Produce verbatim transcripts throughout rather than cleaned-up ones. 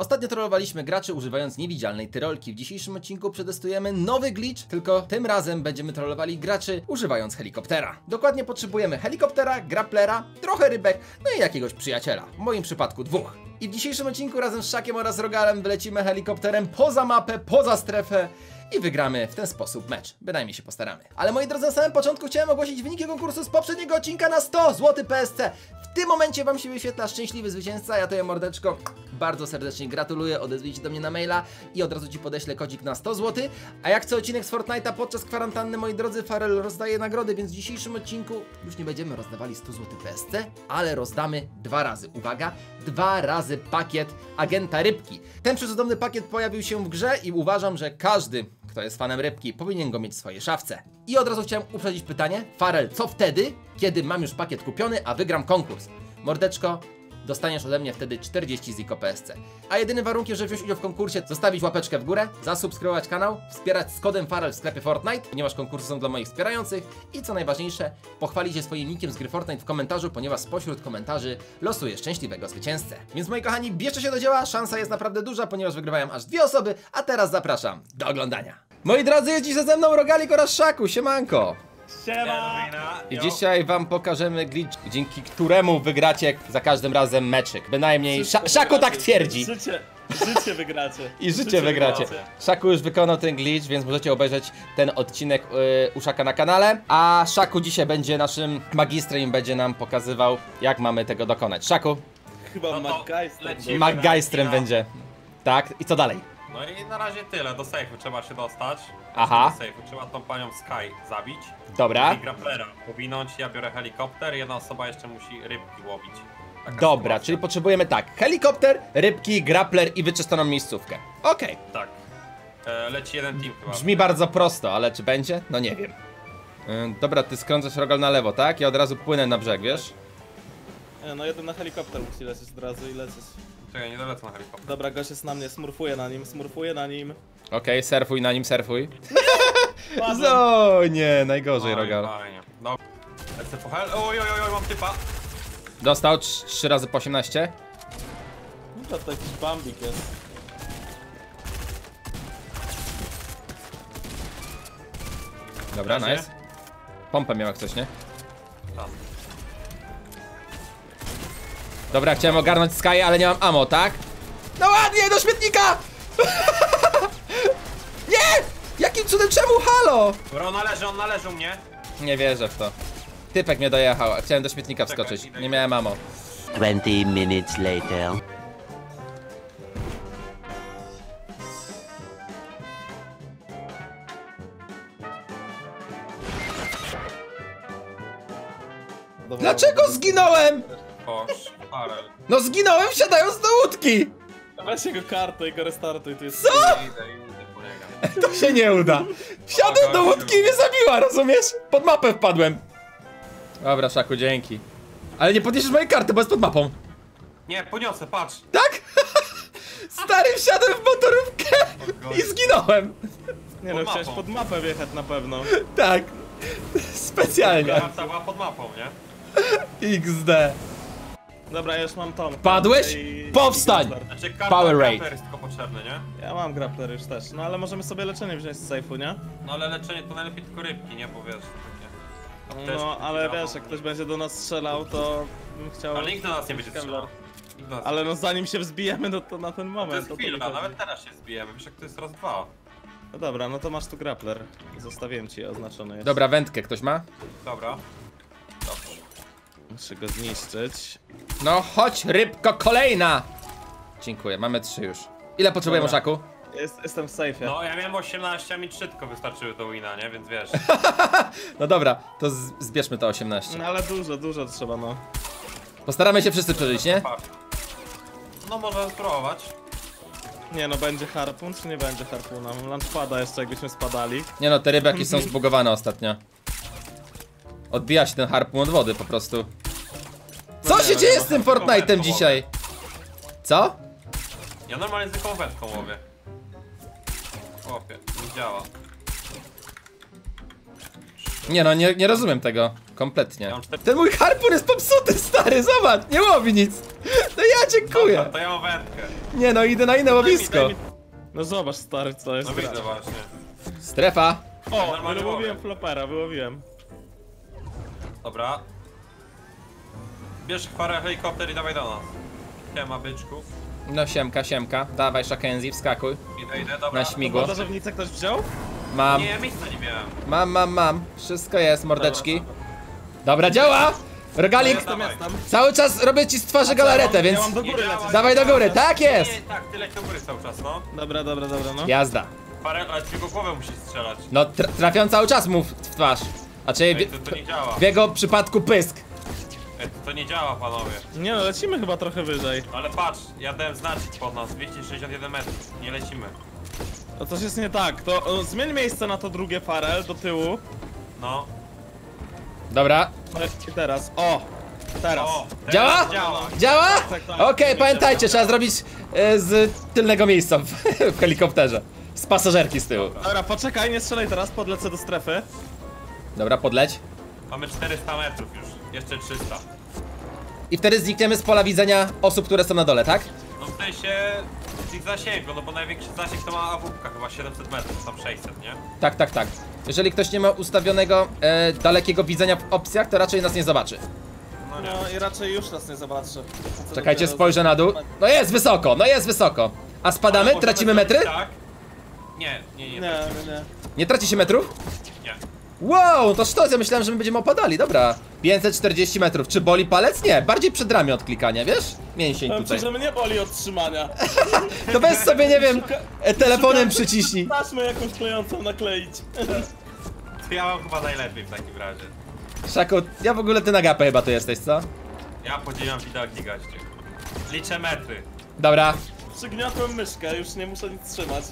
Ostatnio trollowaliśmy graczy używając niewidzialnej tyrolki. W dzisiejszym odcinku przetestujemy nowy glitch, tylko tym razem będziemy trollowali graczy używając helikoptera. Dokładnie potrzebujemy helikoptera, grapplera, trochę rybek, no i jakiegoś przyjaciela. W moim przypadku dwóch. I w dzisiejszym odcinku razem z Szakiem oraz Rogalem wylecimy helikopterem poza mapę, poza strefę i wygramy w ten sposób mecz. Bynajmniej się postaramy. Ale moi drodzy, na samym początku chciałem ogłosić wyniki konkursu z poprzedniego odcinka na sto złotych P S C. W tym momencie wam się wyświetla szczęśliwy zwycięzca. Ja to ja mordeczko bardzo serdecznie gratuluję, odezwij się do mnie na maila i od razu ci podeślę kodzik na sto złotych. A jak co odcinek z Fortnite'a podczas kwarantanny, moi drodzy, Farel rozdaje nagrody, więc w dzisiejszym odcinku już nie będziemy rozdawali stu złotych P S C, ale rozdamy dwa razy, uwaga, dwa razy pakiet Agenta Rybki. Ten przecudowny pakiet pojawił się w grze i uważam, że każdy, kto jest fanem rybki, powinien go mieć w swojej szafce. I od razu chciałem uprzedzić pytanie, Farel, co wtedy, kiedy mam już pakiet kupiony, a wygram konkurs? Mordeczko, dostaniesz ode mnie wtedy czterdzieści ziko P S C. A jedynym warunkiem, żeby wziąć udział w konkursie, zostawić łapeczkę w górę, zasubskrybować kanał, wspierać z kodem Farel w sklepie Fortnite, ponieważ konkursy są dla moich wspierających i co najważniejsze, pochwalić się swoim nickiem z gry Fortnite w komentarzu, ponieważ spośród komentarzy losuję szczęśliwego zwycięzcę. Więc moi kochani, bierzcie się do dzieła, szansa jest naprawdę duża, ponieważ wygrywają aż dwie osoby, a teraz zapraszam do oglądania. Moi drodzy, jest dziś ze mną Rogalik oraz Szaku, siemanko! Siema. I dzisiaj wam pokażemy glitch, dzięki któremu wygracie za każdym razem meczyk. Bynajmniej Sz Szaku tak twierdzi. Życie, życie wygracie. I życie, życie wygracie. wygracie. Szaku już wykonał ten glitch, więc możecie obejrzeć ten odcinek yy, u Szaka na kanale. A Szaku dzisiaj będzie naszym magistrem i będzie nam pokazywał, jak mamy tego dokonać. Szaku? Chyba no magistrem będzie. Tak, i co dalej? No i na razie tyle, do sejfu trzeba się dostać. Aha. Do sejfu trzeba tą panią Sky zabić. Dobra. I grapplera powinąć, ja biorę helikopter, jedna osoba jeszcze musi rybki łowić. Taka Dobra, sytuacja. Czyli potrzebujemy tak, helikopter, rybki, grappler i wyczyszczoną miejscówkę. Okej. Okay. Tak. E, leci jeden team chyba. Brzmi bardzo prosto, ale czy będzie? No nie wiem. E, dobra, ty skręcasz Rogal na lewo, tak? Ja od razu płynę na brzeg, wiesz? E, no jeden na helikopter musi lecieć od razu i lecieć. Czekaj, nie dolecę na helikopter. Dobra, gość jest na mnie, smurfuje na nim, smurfuje na nim. Okej, okay, surfuj na nim, surfuj. No nie, najgorzej, Rogal. No, lecę po hel. Oj, oj, oj, mam typa. Dostał trzy razy po osiemnaście. No to jakiś bambik jest. Dobra, Razie? Nice. Pompę miała ktoś, nie? Tam. Dobra, chciałem ogarnąć Sky, ale nie mam ammo, tak? No ładnie, do śmietnika! Nie! Jakim cudem, czemu? Halo! Bro, on należy, on należy u mnie. Nie wierzę w to. Typek mnie dojechał, a chciałem do śmietnika wskoczyć. Czekaj, nie miałem ammo. dwadzieścia minut later. Dlaczego zginąłem? No zginąłem wsiadając do łódki! Weź jego kartę i go restartuj, to jest... Co?! To się nie uda! Wsiadłem do łódki i mnie zabiła, rozumiesz? Pod mapę wpadłem! Dobra, Szaku, dzięki. Ale nie podniesiesz mojej karty, bo jest pod mapą. Nie, poniosę, patrz! Tak?! Stary, wsiadłem w motorówkę i zginąłem! Nie no, chciałeś pod mapę wjechać na pewno. Tak, specjalnie. Karta była pod mapą, nie? iks de. Dobra, ja już mam tą. Padłeś? I... Powstań! I znaczy, Power Raid jest tylko potrzebny, nie? Ja mam grappler już też, no ale możemy sobie leczenie wziąć z sejfu, nie? No ale leczenie to najlepiej tylko rybki, nie? Bo wiesz, takie... Apteczki, no ale wiesz, jak, jak ktoś będzie do nas strzelał, to bym chciał... Ale nikt do nas nie będzie strzelał. Ale no zanim się wzbijemy, no to na ten moment... To jest to chwila, to nawet teraz się zbijemy, wiesz jak to jest raz dwa. No dobra, no to masz tu grappler. Zostawiłem ci je, oznaczone jest. Dobra, wędkę ktoś ma? Dobra. Dobrze. Muszę go zniszczyć. No chodź, rybko, kolejna! Dziękuję, mamy trzy już. Ile potrzebujemy, Szaku? Jest, jestem w safe. No ja miałem osiemnaście, a mi trzy tylko wystarczyły do wina, nie? Więc wiesz. No dobra, to zbierzmy to osiemnaście. No ale dużo, dużo trzeba, no. Postaramy się wszyscy przeżyć, nie? No można spróbować. Nie no, będzie harpun czy nie będzie harpuna? Lampada jeszcze, jakbyśmy spadali. Nie no, te ryby jakieś są zbugowane ostatnio. Odbija się ten harpun od wody po prostu. Co no się dzieje no, z tym Fortnite'em dzisiaj? Co? Ja normalnie zwykłą wędką łowię. Chłopie, nie działa. Nie no, nie, nie rozumiem tego. Kompletnie. Ten mój harpun jest popsuty, stary, zobacz, nie łowi nic. No ja dziękuję. Dobra, to ja mam wędkę. Nie no, idę na inne łowisko. No zobacz stary, co jest. No widzę właśnie. Strefa. O, ja wyłowiłem flopera, wyłowiłem. Dobra. Bierz parę helikopter i dawaj do nas. Siema byczków. No siemka, siemka. Dawaj Shakenzi, wskakuj. Idę, idę, dobra. Na śmigło. Motorownicę ktoś wziął? Mam. Nie, miejsca nie miałem. Mam, mam, mam. Wszystko jest, mordeczki. Dobra, dobra. Dobra działa! Rogalik, no ja cały czas robię ci z twarzy galaretę, więc... Ja mam do góry lecę. Dawaj do góry, tak jest! Nie, tak, tyle do góry cały czas, no. Dobra, dobra, dobra, no. Jazda. Parę, ale ci go głowę musisz strzelać. No, tra trafią cały czas mu w twarz. A czyli Ej, to, to nie działa. W jego przypadku pysk. Ej, to, to nie działa, panowie. Nie no, lecimy chyba trochę wyżej. Ale patrz, ja dałem znacznik pod nas, dwieście sześćdziesiąt jeden metrów, nie lecimy. No coś jest nie tak, to o, zmień miejsce na to drugie Farel, do tyłu. No. Dobra. Teraz, o! Teraz. O, teraz działa? Działa? Działa? Tak, tak. Okej, okay, pamiętajcie, trzeba zrobić e, z tylnego miejsca w, w helikopterze. Z pasażerki z tyłu. Dobra. Dobra, poczekaj, nie strzelaj teraz, podlecę do strefy. Dobra, podleć. Mamy czterysta metrów już, jeszcze trzysta. I wtedy znikniemy z pola widzenia osób, które są na dole, tak? No w sensie z ich zasięgu, no bo największy zasięg to ma A W P ka, chyba siedemset metrów, tam sześćset, nie? Tak, tak, tak. Jeżeli ktoś nie ma ustawionego e, dalekiego widzenia w opcjach, to raczej nas nie zobaczy. No, nie. No i raczej już nas nie zobaczy. Co Czekajcie, spojrzę na dół. No jest wysoko, no jest wysoko. A spadamy? No, tracimy metry? Tak. Nie, nie, nie, nie, nie, nie. Nie traci się metrów? Nie. Wow, to sztos, ja myślałem, że my będziemy opadali, dobra. pięćset czterdzieści metrów, czy boli palec? Nie, bardziej przed ramię od klikania, wiesz? Mięsień tutaj. Przecież mnie boli od trzymania. To weź sobie, nie wiem, telefonem przyciśnij. Taśmę jakąś klejącą nakleić. To ja mam chyba najlepiej w takim razie. Szaku, ja w ogóle ty na gapę chyba tu jesteś, co? Ja podziwiam widoki, goście. Liczę metry. Dobra. Przygniotłem myszkę, już nie muszę nic trzymać.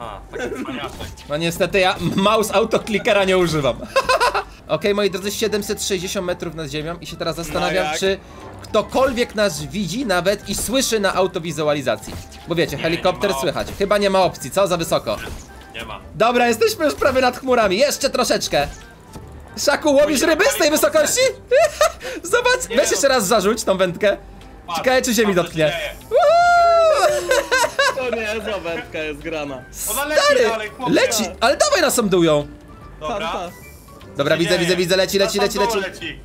Aha, taki wspaniaczek. No niestety ja mouse autoklikera nie używam. Ok, moi drodzy, siedemset sześćdziesiąt metrów nad ziemią i się teraz zastanawiam, no czy ktokolwiek nas widzi nawet i słyszy na autowizualizacji. Bo wiecie, nie, helikopter nie słychać. Chyba nie ma opcji, co? Za wysoko. Nie ma. Dobra, jesteśmy już prawie nad chmurami, jeszcze troszeczkę. Szaku, łowisz ryby z tej wysokości? Zobacz, nie weź jeszcze raz zarzuć tą wędkę. Ciekawe, czy ziemi dotknie. To nie jest wędka, jest grana. Stary, leci, dalej, leci, ale dawaj nas sam dół ją. Dobra. Dobra, widzę, widzę, widzę, leci, leci, leci, leci. leci.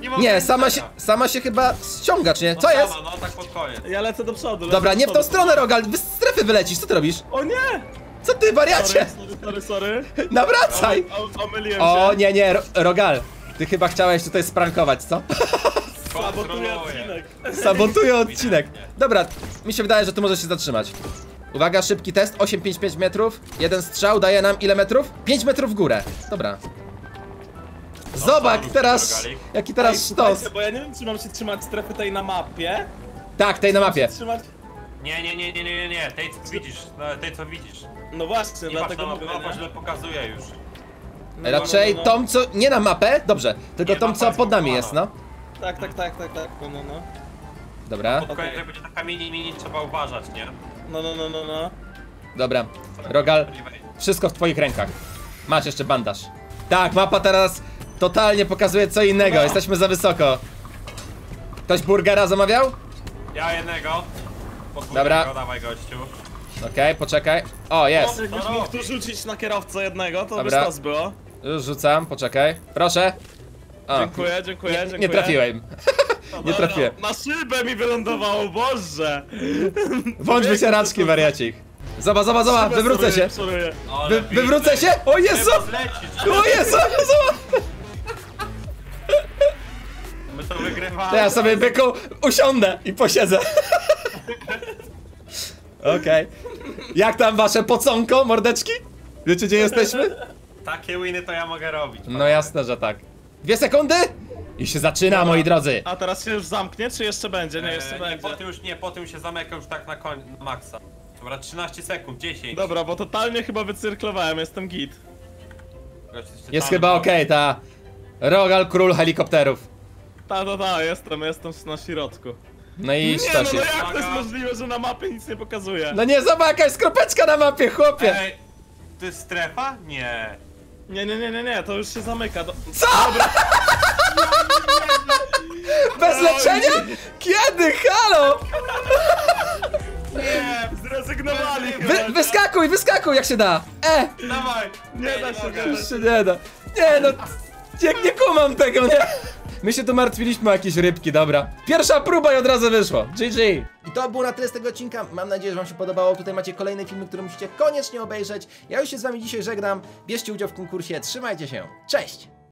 Nie, nie sama, się, sama się chyba ściąga, czy nie? Co no sama, jest? No, tak pod koniec. Ja lecę do przodu. Lecę Dobra, do nie w tą stronę, Rogal, z strefy wylecisz, co ty robisz? O nie! Co ty, wariacie? Sorry, sorry, sorry. Nawracaj! O, omyliłem się. O nie, nie, Rogal, ty chyba chciałeś tutaj sprankować, co? Sabotuje odcinek. Sabotuje odcinek. Dobra, mi się wydaje, że tu może się zatrzymać. Uwaga, szybki test, osiem pięć pięć metrów. Jeden strzał daje nam ile metrów? pięć metrów w górę. Dobra. Zobacz teraz, jaki teraz sztos. Bo ja nie wiem, czy mam się trzymać strefy tej na mapie. Tak, tej na mapie. Nie, nie, nie, nie, nie, nie, tej co widzisz, tej co widzisz. No właśnie, dlatego mapa źle pokazuje już. Raczej tą co, nie na mapę, dobrze, tylko tą co pod nami jest, no. Tak, tak, tak, tak, tak, no, no, no. Dobra. Pod koniec, jak będzie taka mini, mini, trzeba uważać, nie? No, no, no, no, no. Dobra, Rogal, wszystko w twoich rękach. Masz jeszcze bandaż. Tak, mapa teraz totalnie pokazuje co innego, jesteśmy za wysoko. Ktoś burgera zamawiał? Ja jednego. Podwójnego. Dobra. Dawaj, gościu. Okej, okay, poczekaj. O, jest. Jakbyś mógł tu rzucić na kierowcę jednego, to by stos było. Już rzucam, poczekaj. Proszę. O, dziękuję, dziękuję, nie, dziękuję. Nie trafiłem. No, nie trafiłem. No, na szybę mi wylądowało, boże. Bądź wycieraczki, wariacik. Zobacz, zobacz, zobacz, wywrócę się. Wy, wywrócę się? O Jezu! O Jezu! My to wygrywamy. To ja sobie byku usiądę i posiedzę. Okej. Okay. Jak tam wasze poconko, mordeczki? Wiecie gdzie jesteśmy? Takie winy to ja mogę robić. Panie. No jasne, że tak. Dwie sekundy i się zaczyna, dobra, moi drodzy. A teraz się już zamknie, czy jeszcze będzie? Nie, jeszcze eee, nie, będzie. Po tym już nie, po tym już się zamyka już tak na koń, na maksa. Dobra, trzynaście sekund, dziesięć. Dobra, bo totalnie chyba wycyrklowałem, jestem git. Jest chyba okej, okay, ta Rogal, król helikopterów. Ta, ta, ta, jestem, jestem na środku. No i nie, no, no się... jak to jest możliwe, że na mapie nic nie pokazuje? No nie, zobacz, jakaś skropeczka na mapie, chłopie. Ej, to jest strefa? Nie. Nie, nie, nie, nie, nie, to już się zamyka. Do... Co? Dobra. Bez leczenia? Kiedy? Halo! Nie, zrezygnowali chyba. Wy, wyskakuj, wyskakuj jak się da. E! Dawaj, nie, nie da się da. Już się nie da. Nie no, nie, nie kumam tego, nie? My się tu martwiliśmy o jakieś rybki, dobra. Pierwsza próba i od razu wyszło. G G. I to było na tyle z tego odcinka. Mam nadzieję, że wam się podobało. Tutaj macie kolejne filmy, które musicie koniecznie obejrzeć. Ja już się z wami dzisiaj żegnam. Bierzcie udział w konkursie. Trzymajcie się. Cześć!